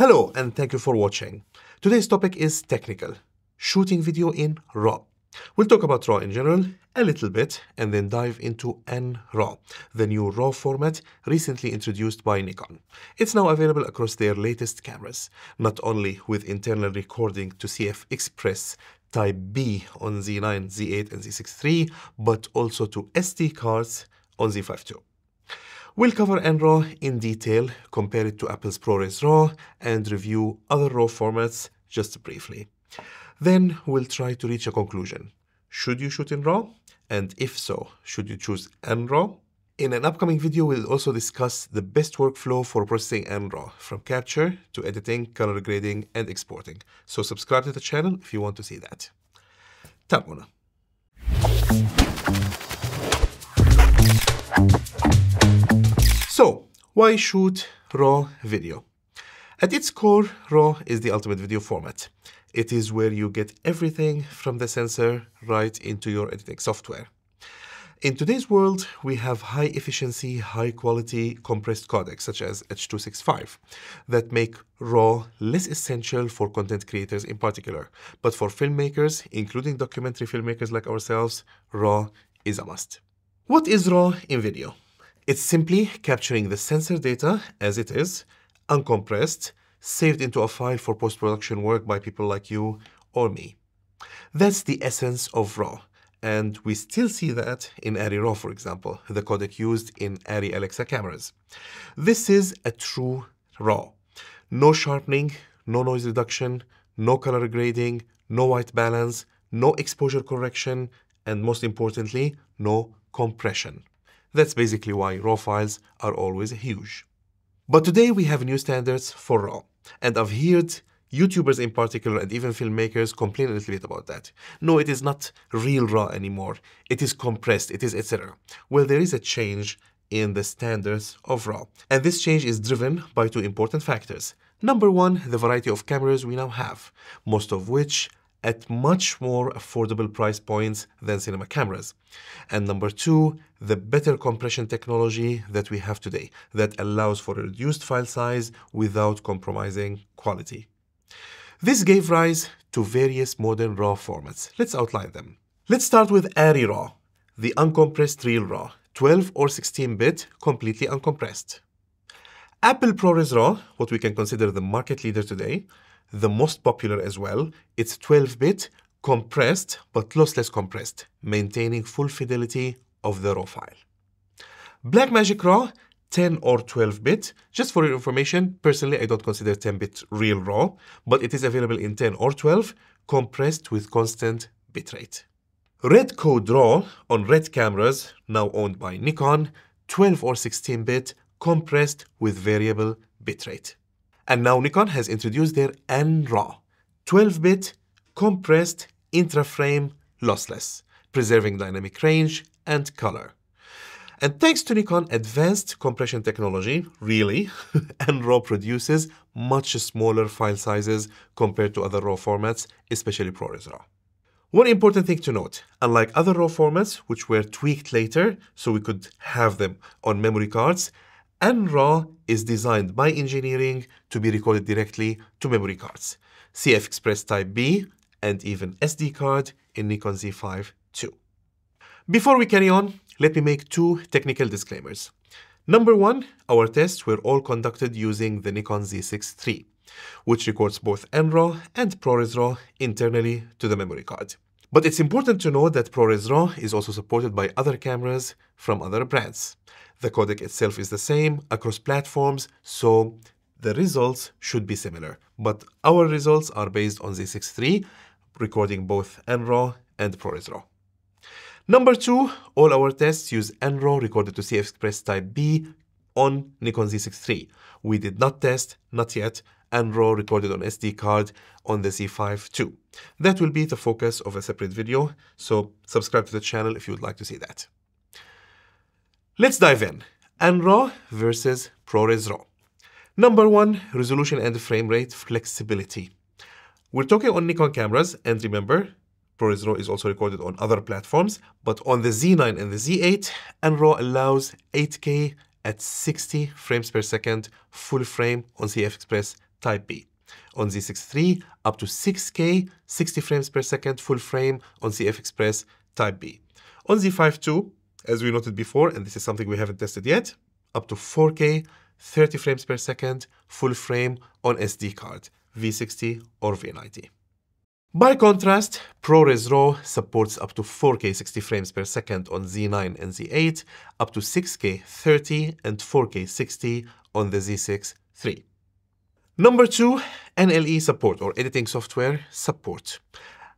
Hello and thank you for watching. Today's topic is technical, shooting video in RAW. We'll talk about RAW in general a little bit and then dive into N-RAW, the new RAW format recently introduced by Nikon. It's now available across their latest cameras, not only with internal recording to CF Express Type B on Z9, Z8 and Z6 III, but also to SD cards on Z5 II. We'll cover N-RAW in detail, compare it to Apple's ProRes RAW, and review other RAW formats just briefly. Then we'll try to reach a conclusion. Should you shoot in RAW? And if so, should you choose N-RAW? In an upcoming video, we'll also discuss the best workflow for processing N-RAW, from capture to editing, color grading, and exporting. So subscribe to the channel if you want to see that. Tabuna. So, why shoot RAW video? At its core, RAW is the ultimate video format. It is where you get everything from the sensor right into your editing software. In today's world, we have high efficiency, high quality compressed codecs such as H.265 that make RAW less essential for content creators in particular. But for filmmakers, including documentary filmmakers like ourselves, RAW is a must. What is RAW in video? It's simply capturing the sensor data as it is, uncompressed, saved into a file for post-production work by people like you or me. That's the essence of RAW, and we still see that in ARRI RAW, for example, the codec used in ARRI Alexa cameras. This is a true RAW. No sharpening, no noise reduction, no color grading, no white balance, no exposure correction, and most importantly, no compression. That's basically why RAW files are always huge. But today we have new standards for RAW, and I've heard YouTubers in particular and even filmmakers complain a little bit about that. No, it is not real RAW anymore. It is compressed, it is etc. Well, there is a change in the standards of RAW, and this change is driven by two important factors. Number one, the variety of cameras we now have, most of which at much more affordable price points than cinema cameras. And number two, the better compression technology that we have today that allows for a reduced file size without compromising quality. This gave rise to various modern RAW formats. Let's outline them. Let's start with ARRI RAW, the uncompressed real RAW, 12 or 16-bit, completely uncompressed. Apple ProRes RAW, what we can consider the market leader today, the most popular as well. It's 12-bit, compressed, but lossless compressed, maintaining full fidelity of the RAW file. Blackmagic RAW, 10 or 12-bit. Just for your information, personally, I don't consider 10-bit real RAW, but it is available in 10 or 12, compressed with constant bitrate. Red Code RAW on Red cameras, now owned by Nikon, 12 or 16-bit, compressed with variable bitrate. And now Nikon has introduced their N-RAW, 12-bit, compressed, intra-frame, lossless, preserving dynamic range and color. And thanks to Nikon advanced compression technology, really, N-RAW produces much smaller file sizes compared to other RAW formats, especially ProRes RAW. One important thing to note, unlike other RAW formats, which were tweaked later so we could have them on memory cards, N-RAW is designed by engineering to be recorded directly to memory cards, CF Express Type B, and even SD card in Nikon Z5 II. Before we carry on, let me make two technical disclaimers. Number one, our tests were all conducted using the Nikon Z6 III, which records both N-RAW and ProRes RAW internally to the memory card. But it's important to note that ProRes RAW is also supported by other cameras from other brands. The codec itself is the same across platforms, so the results should be similar. But our results are based on Z6 III, recording both N-RAW and ProRes RAW. Number two, all our tests use N-RAW recorded to CF Express Type B on Nikon Z6 III. We did not test, not yet, N-RAW recorded on SD card on the Z5 II. That will be the focus of a separate video, so subscribe to the channel if you would like to see that. Let's dive in. N-RAW versus ProRes RAW. Number one, resolution and frame rate flexibility. We're talking on Nikon cameras, and remember, ProRes RAW is also recorded on other platforms, but on the Z9 and the Z8, N-RAW allows 8K at 60 frames per second full frame on CF Express Type B. On Z6 III, up to 6K, 60 frames per second, full frame on CF Express Type B. On Z5 II, as we noted before, and this is something we haven't tested yet, up to 4K, 30 frames per second, full frame on SD card, V60 or V90. By contrast, ProRes RAW supports up to 4K 60 frames per second on Z9 and Z8, up to 6K 30 and 4K 60 on the Z6 III. Number two, NLE support, or editing software support.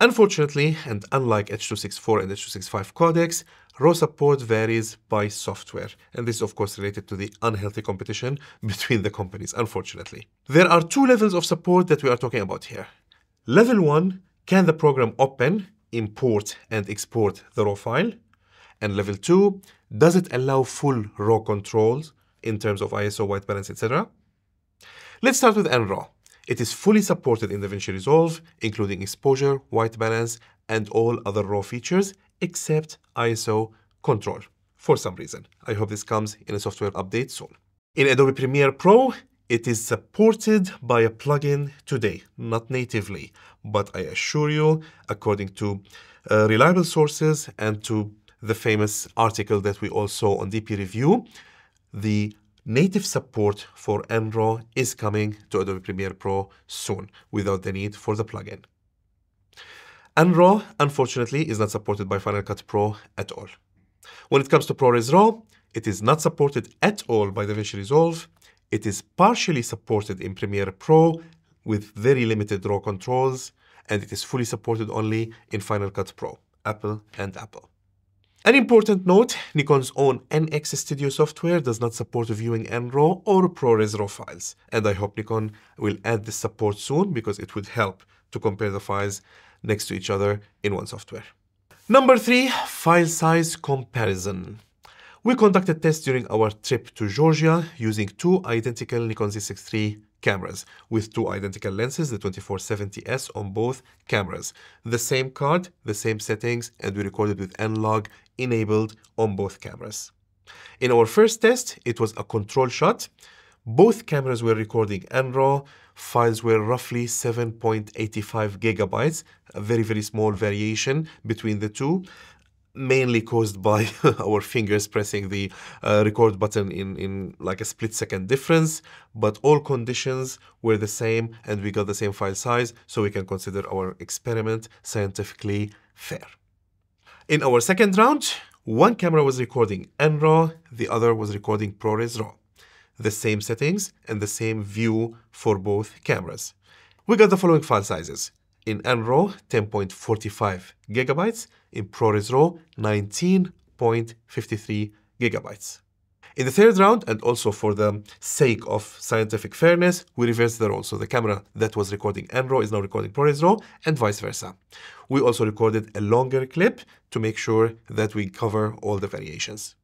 Unfortunately, and unlike H.264 and H.265 codecs, RAW support varies by software, and this is of course related to the unhealthy competition between the companies, unfortunately. There are two levels of support that we are talking about here. Level 1, can the program open, import and export the RAW file? And level 2, does it allow full RAW controls in terms of ISO, white balance, etc.? Let's start with N-RAW. It is fully supported in DaVinci Resolve, including exposure, white balance and all other RAW features except ISO control, for some reason. I hope this comes in a software update soon. In Adobe Premiere Pro, it is supported by a plugin today, not natively, but I assure you, according to reliable sources and to the famous article that we all saw on DP Review, the native support for N-RAW is coming to Adobe Premiere Pro soon, without the need for the plugin. N-RAW, unfortunately, is not supported by Final Cut Pro at all. When it comes to ProRes RAW, it is not supported at all by DaVinci Resolve. It is partially supported in Premiere Pro with very limited RAW controls, and it is fully supported only in Final Cut Pro, Apple and Apple. An important note, Nikon's own NX Studio software does not support viewing N-RAW or ProRes RAW files, and I hope Nikon will add this support soon because it would help to compare the files next to each other in one software. Number three, file size comparison. We conducted tests during our trip to Georgia using two identical Nikon Z6 III cameras with two identical lenses, the 24-70S on both cameras. The same card, the same settings, and we recorded with N-Log enabled on both cameras. In our first test, it was a control shot. Both cameras were recording N-RAW. Files were roughly 7.85 gigabytes, a very small variation between the two, mainly caused by our fingers pressing the record button in like a split second difference, but all conditions were the same and we got the same file size, so we can consider our experiment scientifically fair. In our second round, one camera was recording N-RAW, the other was recording ProRes RAW. The same settings and the same view for both cameras. We got the following file sizes. In N-RAW, 10.45 gigabytes. In ProRes RAW, 19.53 gigabytes. In the third round, and also for the sake of scientific fairness, we reversed the role. So the camera that was recording N-RAW is now recording ProRes RAW, and vice versa. We also recorded a longer clip to make sure that we cover all the variations.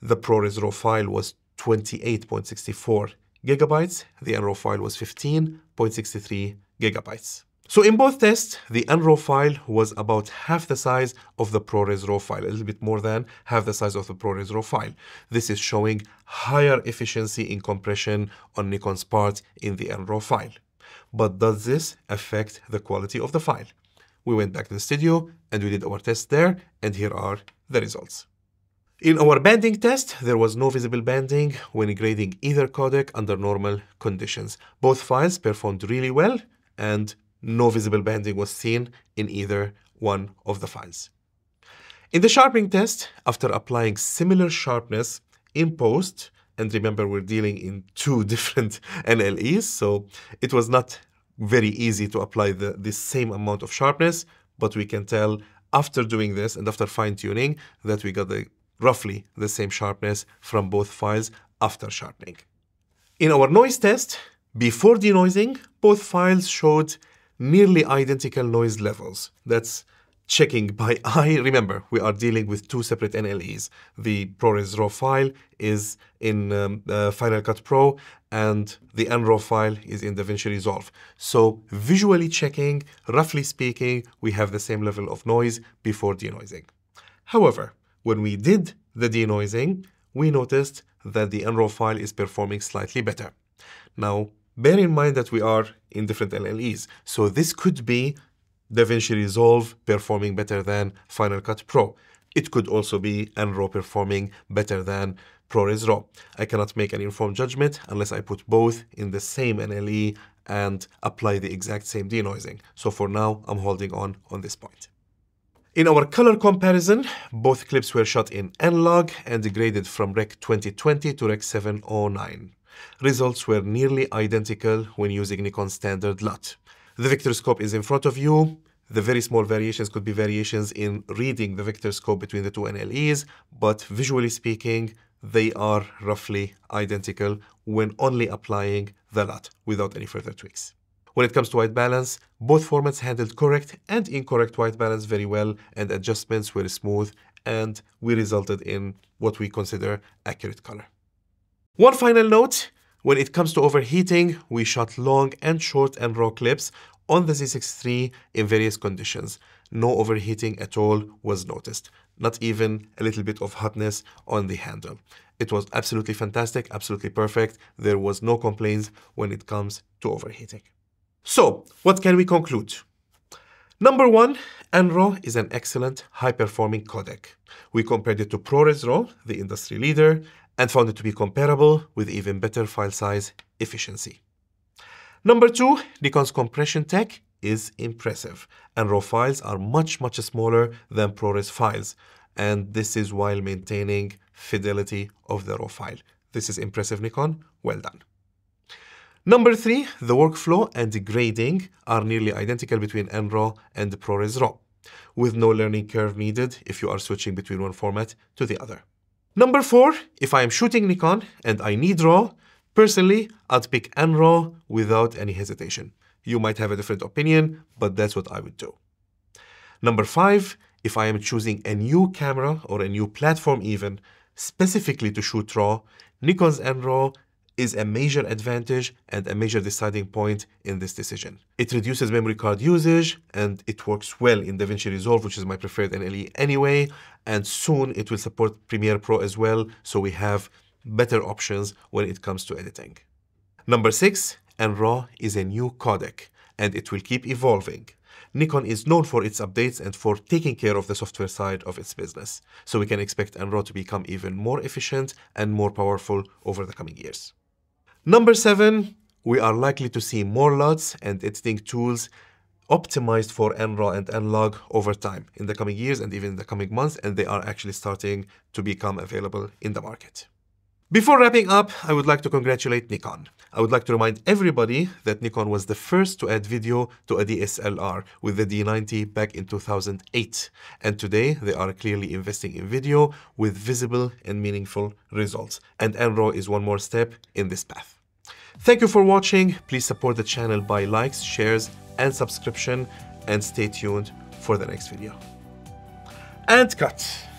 The ProRes RAW file was 28.64 gigabytes. The N-RAW file was 15.63 gigabytes. So in both tests, the N-RAW file was about half the size of the ProRes RAW file, a little bit more than half the size of the ProRes RAW file. This is showing higher efficiency in compression on Nikon's part in the N-RAW file. But does this affect the quality of the file? We went back to the studio and we did our test there, and here are the results. In our banding test, there was no visible banding when grading either codec under normal conditions. Both files performed really well, and no visible banding was seen in either one of the files. In the sharpening test, after applying similar sharpness in post, and remember we're dealing in two different NLEs, so it was not very easy to apply the same amount of sharpness, but we can tell after doing this and after fine-tuning that we got the roughly the same sharpness from both files after sharpening. In our noise test, before denoising, both files showed nearly identical noise levels. That's checking by eye. Remember, we are dealing with two separate NLEs. The ProRes RAW file is in Final Cut Pro, and the N-RAW file is in DaVinci Resolve. So visually checking, roughly speaking, we have the same level of noise before denoising. However, when we did the denoising, we noticed that the N-RAW file is performing slightly better. Now, Bear in mind that we are in different LLEs, so this could be DaVinci Resolve performing better than Final Cut Pro. It could also be N-RAW performing better than ProRes RAW. I cannot make an informed judgment unless I put both in the same NLE and apply the exact same denoising. So for now, I'm holding on this point. In our color comparison, both clips were shot in N-Log and degraded from Rec 2020 to Rec 709. Results were nearly identical when using Nikon standard LUT. The vector scope is in front of you. The very small variations could be variations in reading the vector scope between the two NLEs, but visually speaking, they are roughly identical when only applying the LUT without any further tweaks. When it comes to white balance, both formats handled correct and incorrect white balance very well, and adjustments were smooth, and we resulted in what we consider accurate color. One final note, when it comes to overheating, we shot long and short and raw clips on the Z6 III in various conditions. No overheating at all was noticed, not even a little bit of hotness on the handle. It was absolutely fantastic, absolutely perfect. There was no complaints when it comes to overheating. So, what can we conclude? Number one, N-RAW is an excellent, high-performing codec. We compared it to ProRes RAW, the industry leader, and found it to be comparable with even better file size efficiency. Number two, Nikon's compression tech is impressive. N-RAW files are much, much smaller than ProRes files, and this is while maintaining fidelity of the RAW file. This is impressive, Nikon. Well done. Number three, the workflow and degrading are nearly identical between N-RAW and ProRes RAW, with no learning curve needed if you are switching between one format to the other. Number four, if I am shooting Nikon and I need RAW, personally, I'd pick N-RAW without any hesitation. You might have a different opinion, but that's what I would do. Number five, if I am choosing a new camera or a new platform even, specifically to shoot RAW, Nikon's N-RAW is a major advantage and a major deciding point in this decision. It reduces memory card usage, and it works well in DaVinci Resolve, which is my preferred NLE anyway, and soon it will support Premiere Pro as well, so we have better options when it comes to editing. Number six, N-RAW is a new codec, and it will keep evolving. Nikon is known for its updates and for taking care of the software side of its business, so we can expect N-RAW to become even more efficient and more powerful over the coming years. Number seven, we are likely to see more LUTs and editing tools optimized for N-RAW and N-Log over time in the coming years and even in the coming months, and they are actually starting to become available in the market. Before wrapping up, I would like to congratulate Nikon. I would like to remind everybody that Nikon was the first to add video to a DSLR with the D90 back in 2008. And today, they are clearly investing in video with visible and meaningful results. And N-RAW is one more step in this path. Thank you for watching. Please support the channel by likes, shares, and subscription. And stay tuned for the next video. And cut.